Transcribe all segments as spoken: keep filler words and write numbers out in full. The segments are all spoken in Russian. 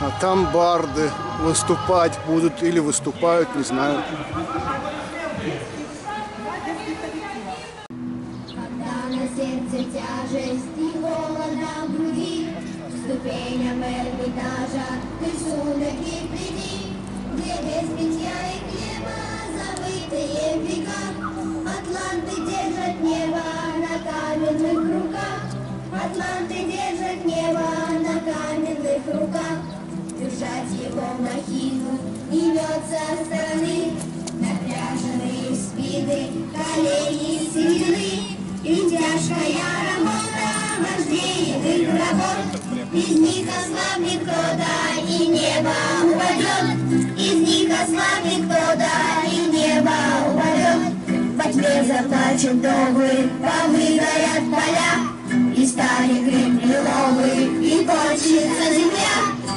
А там барды выступать будут или выступают, не знаю. Атланты держат небо на каменных руках. Атланты держат небо на каменных руках. Держать его махину и мед со стороны. Напряженные спины, колени сильны. И тяжкая работа вождей и работ. Из них ослабнет кто-то, и небо упадет. Из них ослабнет кто-то, и небо упадет. Во тьме заплачут добы, повыгорят поля, и станет гриб лиловый, и кончится земля.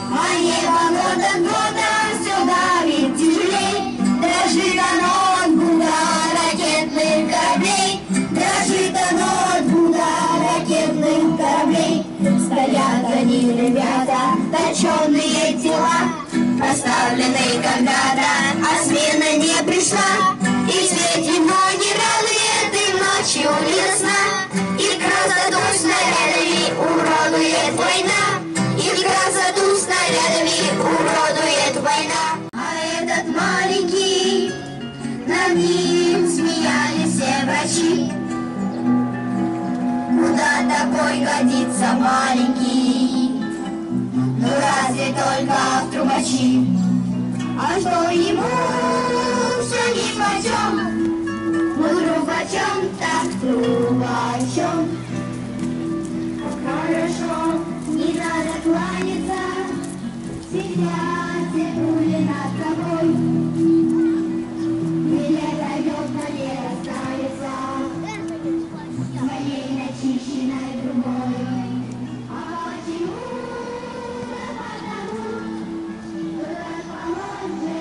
А небо год от года все давит тяжелей, дрожит оно от гуда ракетных кораблей, дрожит оно от гуда ракетных кораблей. Стоят они, ребята, точенные тела, поставленные когда-то, а смена не пришла. И свет ему не радует, и ночью не сна. И красоту снарядами уродует война. И красоту снарядами уродует война. А этот маленький, над ним смеялись все врачи. Куда такой годится маленький? Ну разве только в трубачи? А что ему? Все ни почем, мы трубачом, так трубачом. Хорошо, не надо кланяться, сидят цепули над тобой. Меня зовет, но не расставится, моей начищенной другой. А почему? Потому что расположена.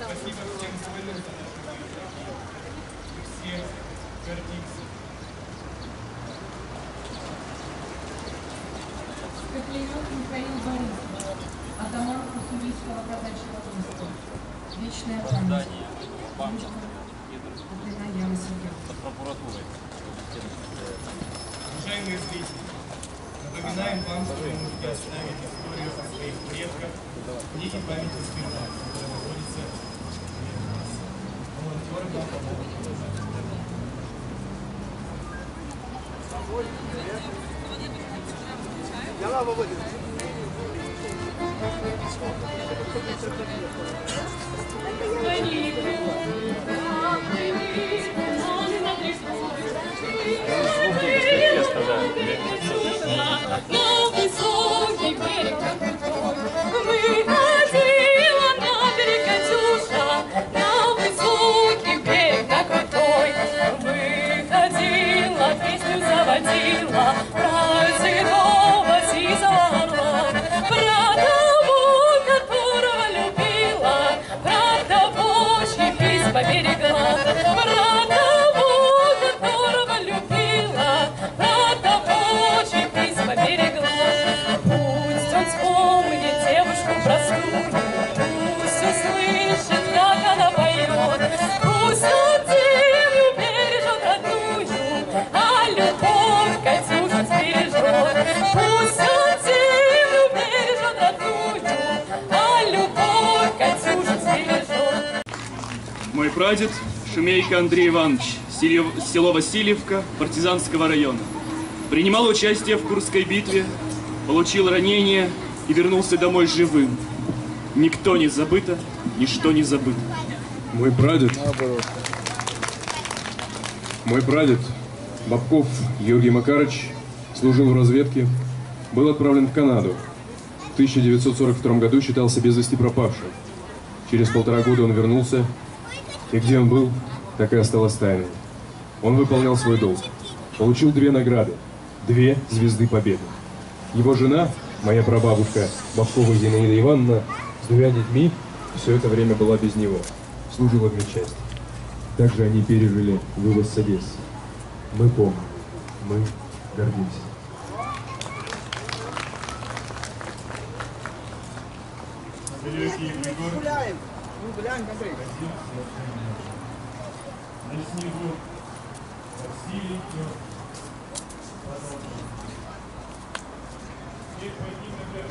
Спасибо всем своим. Все гордимся. Коплеев Михаил Борисович, атаман Уссурийского казачьего войска. Вечная память. Куплина Яна Сергеевна. Под прокуратурой. Уважаемые зрители, напоминаем вам, что вы можете оставить историю со своих предков в книге памяти Свердловской. На высокий берег, мы ходила на берег Катюша, на высокий берег на крутой, мы ходила, песню заводила, про седого сизого орла, про того, которого любила, про того, чьи пись поберегла, про того. Мой прадед Шумейка Андрей Иванович, село Васильевка партизанского района. Принимал участие в Курской битве, получил ранение и вернулся домой живым. Никто не забыто, ничто не забыто. Мой прадед... Мой прадед Бобков Юрий Макарович служил в разведке, был отправлен в Канаду. В тысяча девятьсот сорок втором году считался без вести пропавшим. Через полтора года он вернулся, и где он был, так и осталось тайной. Он выполнял свой долг. Получил две награды, две звезды победы. Его жена, моя прабабушка Бабкова Зинаида Ивановна, с двумя детьми все это время была без него, служила в медчасти. Также они пережили вывоз с Одессы. Мы помним, мы гордимся. Далекие пригорки. Гуляем. Ну, гуляем, Андрей. На снегу Васильевка. Здесь пойти на пляж.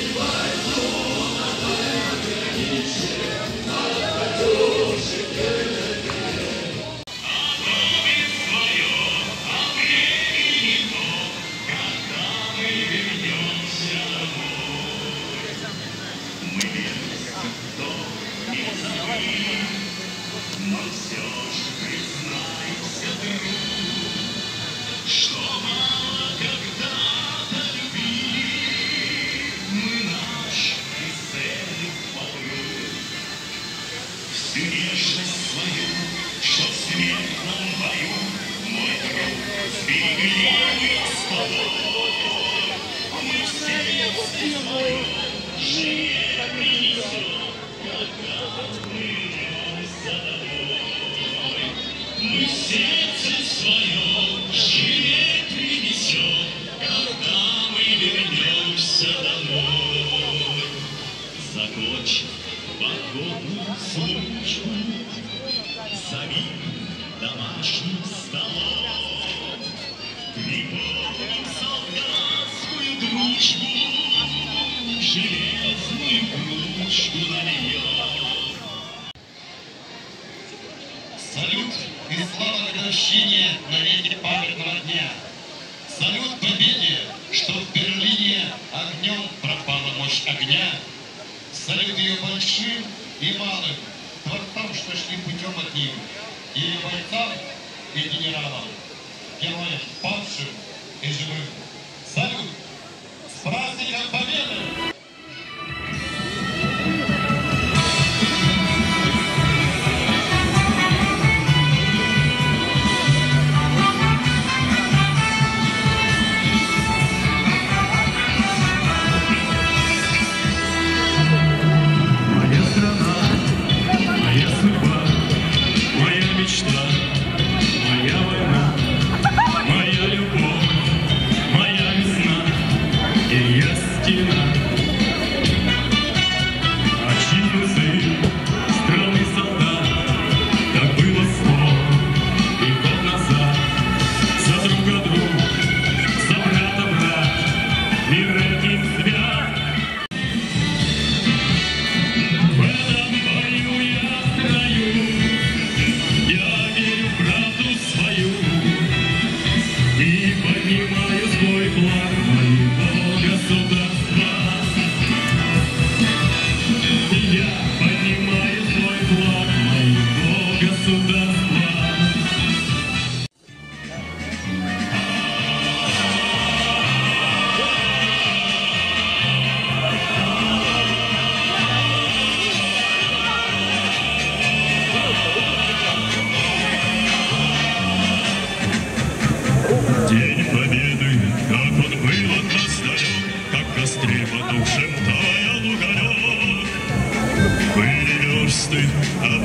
Of